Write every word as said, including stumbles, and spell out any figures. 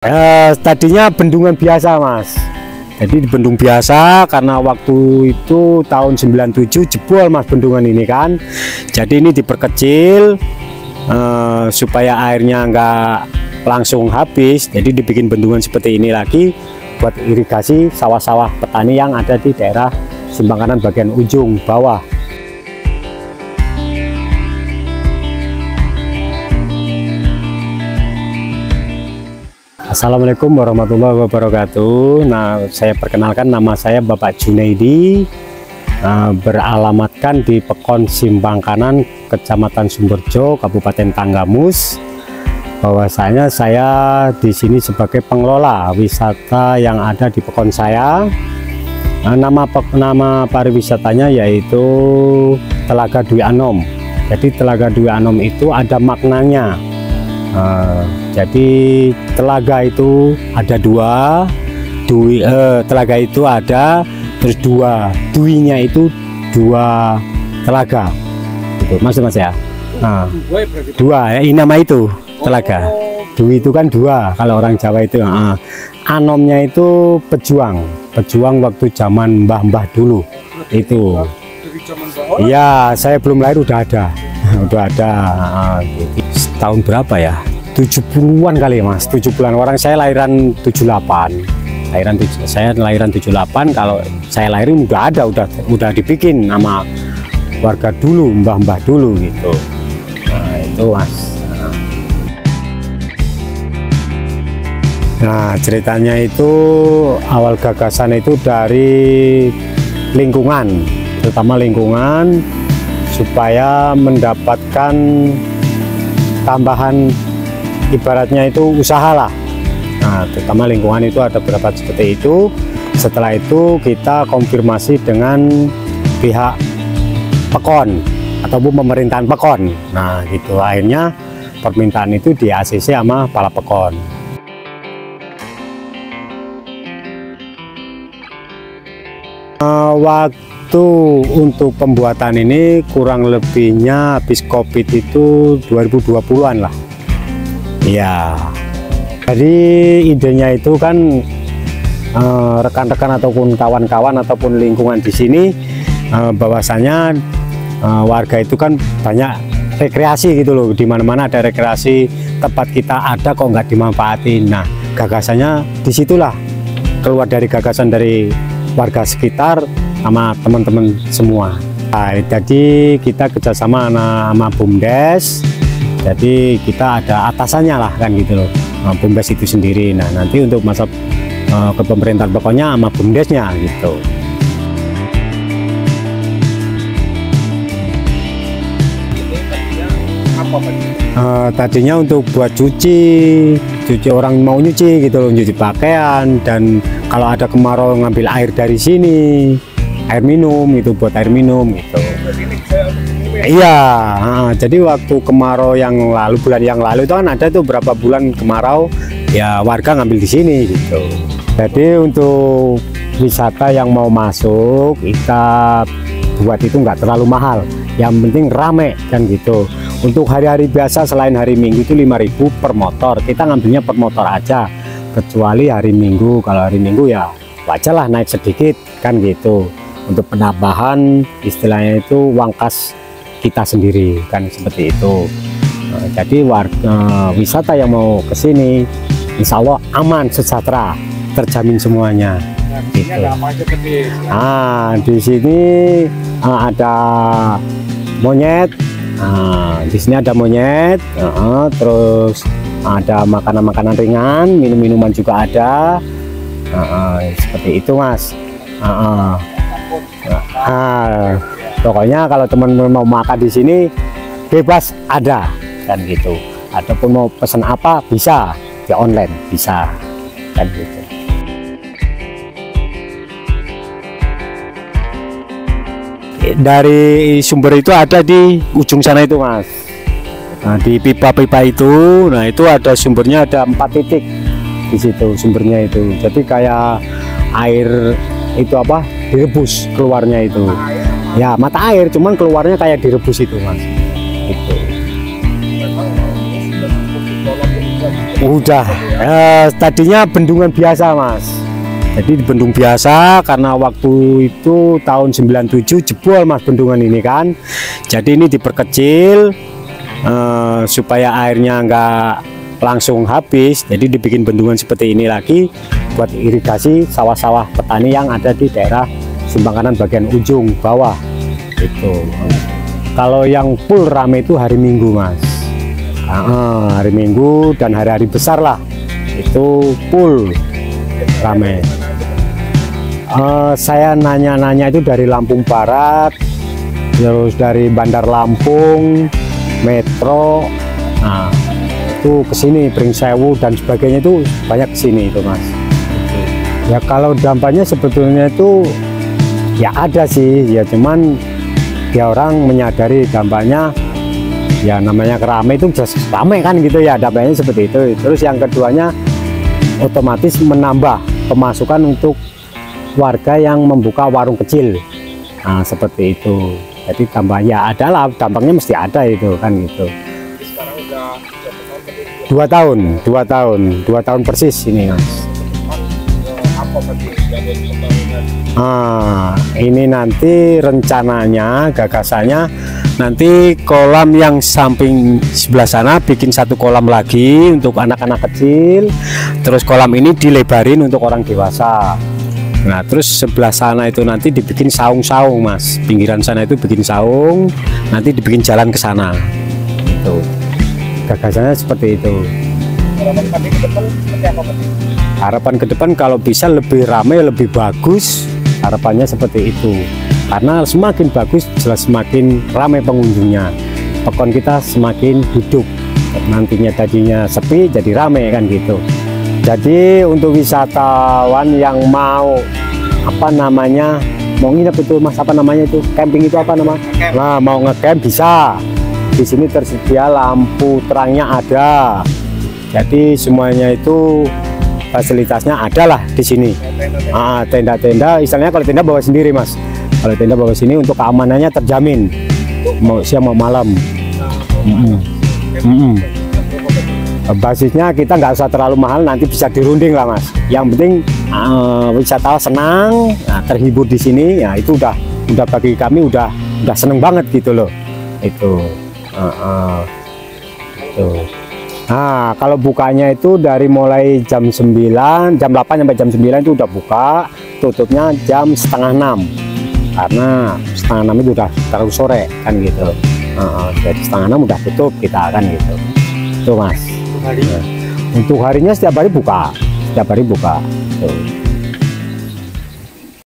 Eh, tadinya bendungan biasa, Mas. Jadi bendung biasa karena waktu itu tahun sembilan tujuh jebol, Mas, bendungan ini kan. Jadi ini diperkecil eh, supaya airnya nggak langsung habis. Jadi dibikin bendungan seperti ini lagi buat irigasi sawah-sawah petani yang ada di daerah Simpang Kanan bagian ujung bawah. Assalamualaikum warahmatullahi wabarakatuh. Nah, saya perkenalkan, nama saya Bapak Junaidi, uh, beralamatkan di Pekon Simpang Kanan, Kecamatan Sumberjo, Kabupaten Tanggamus. Bahwasanya saya di sini sebagai pengelola wisata yang ada di pekon saya. Nah, nama nama pariwisatanya yaitu Telaga Dwi Anom. Jadi Telaga Dwi Anom itu ada maknanya. Uh, jadi telaga itu ada dua, dui, uh, telaga itu ada terus dua, duinya itu dua telaga, gitu, maksud mas ya. Nah, dua ya, ini nama itu telaga. Dui itu kan dua kalau orang Jawa itu. Uh, anomnya itu pejuang, pejuang waktu zaman mbah-mbah dulu itu. Iya, saya belum lahir udah ada, udah ada. Uh, gitu. Tahun berapa ya? tujuh puluhan kali, Mas. tujuh puluhan. Orang saya lahiran tujuh delapan. Lahiran saya lahiran tujuh delapan. Kalau saya lahirin udah ada, udah udah dibikin sama warga dulu, mbah-mbah dulu gitu. Nah, itu, Mas. Nah, ceritanya itu awal gagasan itu dari lingkungan, terutama lingkungan supaya mendapatkan tambahan, ibaratnya itu usahalah. Nah, terutama lingkungan itu ada berapa seperti itu. Setelah itu kita konfirmasi dengan pihak Pekon ataupun pemerintahan Pekon. Nah, gitu, akhirnya permintaan itu di A C C sama kepala Pekon. Uh, waktu untuk pembuatan ini kurang lebihnya habis COVID itu dua ribu dua puluhan lah. Iya. Jadi idenya itu kan rekan-rekan uh, ataupun kawan-kawan ataupun lingkungan di sini uh, bahwasanya uh, warga itu kan banyak rekreasi gitu loh, di mana-mana ada rekreasi, tempat kita ada kok nggak dimanfaatin. Nah, gagasannya disitulah keluar dari gagasan dari warga sekitar sama teman-teman semua. Nah, jadi kita kerjasama sama BUMDES. Jadi kita ada atasannya lah kan gitu loh, nah, BUMDES itu sendiri. Nah, nanti untuk masa uh, ke pemerintahan pokoknya sama BUMDESnya gitu. Uh, tadinya untuk buat cuci, cuci orang mau nyuci gitu loh, nyuci pakaian, dan kalau ada kemarau ngambil air dari sini, air minum itu buat air minum gitu. Iya, nah, jadi waktu kemarau yang lalu, bulan yang lalu itu kan ada tuh berapa bulan kemarau, ya warga ngambil di sini gitu. Jadi untuk wisata yang mau masuk kita buat itu nggak terlalu mahal, yang penting rame kan gitu. Untuk hari-hari biasa selain hari Minggu itu lima ribu per motor, kita ngambilnya per motor aja, kecuali hari Minggu. Kalau hari Minggu ya wajarlah naik sedikit kan gitu, untuk penambahan istilahnya itu uang kas kita sendiri kan seperti itu. Nah, jadi warga wisata yang mau ke sini insya Allah aman, sejahtera, terjamin semuanya. Nah, di sini gitu. Ada apa aja seperti, ah, di sini ada monyet. Nah, di sini ada monyet, uh, terus ada makanan-makanan ringan, minum-minuman juga ada, uh, uh, seperti itu, Mas. Uh, uh. Nah, pokoknya kalau teman-teman mau makan di sini bebas ada kan gitu. Ataupun mau pesan apa bisa di online bisa kan gitu. Dari sumber itu ada di ujung sana itu, Mas. Nah, di pipa-pipa itu, nah itu ada sumbernya, ada empat titik di situ sumbernya itu. Jadi kayak air itu apa? Direbus keluarnya itu. Ya, mata air, cuman keluarnya kayak direbus itu, Mas. Gitu. Udah, eh, tadinya bendungan biasa, Mas. Jadi bendung biasa karena waktu itu tahun sembilan tujuh jebol, Mas, bendungan ini kan. Jadi ini diperkecil eh, supaya airnya nggak langsung habis. Jadi dibikin bendungan seperti ini lagi buat irigasi sawah-sawah petani yang ada di daerah Simpang Kanan bagian ujung bawah. Itu. Kalau yang full rame itu hari Minggu, Mas. Ah, hari Minggu dan hari-hari besar lah itu full ramai. Uh, saya nanya-nanya itu dari Lampung Barat, terus dari Bandar Lampung, Metro, nah, itu kesini Pringsewu dan sebagainya, itu banyak kesini itu, Mas. Ya kalau dampaknya sebetulnya itu ya ada sih, ya cuman ya orang menyadari dampaknya. Ya namanya keramai itu jelas ramai kan gitu ya, dampaknya seperti itu. Terus yang keduanya otomatis menambah pemasukan untuk warga yang membuka warung kecil, nah seperti itu. Jadi tambah ya adalah dampaknya mesti ada itu kan gitu. Sekarang udah dua tahun, dua tahun, dua tahun persis ini, Mas. Ah, ini nanti rencananya gagasannya nanti kolam yang samping sebelah sana bikin satu kolam lagi untuk anak-anak kecil, terus kolam ini dilebarin untuk orang dewasa. Nah terus sebelah sana itu nanti dibikin saung-saung, Mas, pinggiran sana itu bikin saung, nanti dibikin jalan ke sana. Itu gagasannya seperti itu. Harapan ke depan kalau bisa lebih ramai, lebih bagus, harapannya seperti itu. Karena semakin bagus jelas semakin ramai pengunjungnya, pekon kita semakin hidup. Nantinya tadinya sepi jadi ramai kan gitu. Jadi untuk wisatawan yang mau apa namanya mau nginep itu, Mas, apa namanya itu camping itu apa nama? Nah mau ngecamp bisa. Di sini tersedia lampu terangnya ada. Jadi semuanya itu fasilitasnya ada lah di sini. Ah tenda-tenda, istilahnya kalau tenda bawa sendiri, Mas. Kalau tenda bawah sini untuk keamanannya terjamin, mau siang mau malam. Mm-mm. Mm-mm. Basisnya kita nggak usah terlalu mahal, nanti bisa dirunding lah, Mas. Yang penting uh, wisatawan senang, nah, terhibur di sini, ya itu udah, udah bagi kami udah, udah seneng banget gitu loh. Itu. Uh-uh. Itu. Nah kalau bukanya itu dari mulai jam sembilan, jam delapan sampai jam sembilan itu udah buka, tutupnya jam setengah enam. Karena setengah enam itu udah terlalu sore kan gitu, uh, jadi setengah enam udah tutup kita kan gitu, itu, Mas. Untuk harinya setiap hari buka, setiap hari buka. Tuh.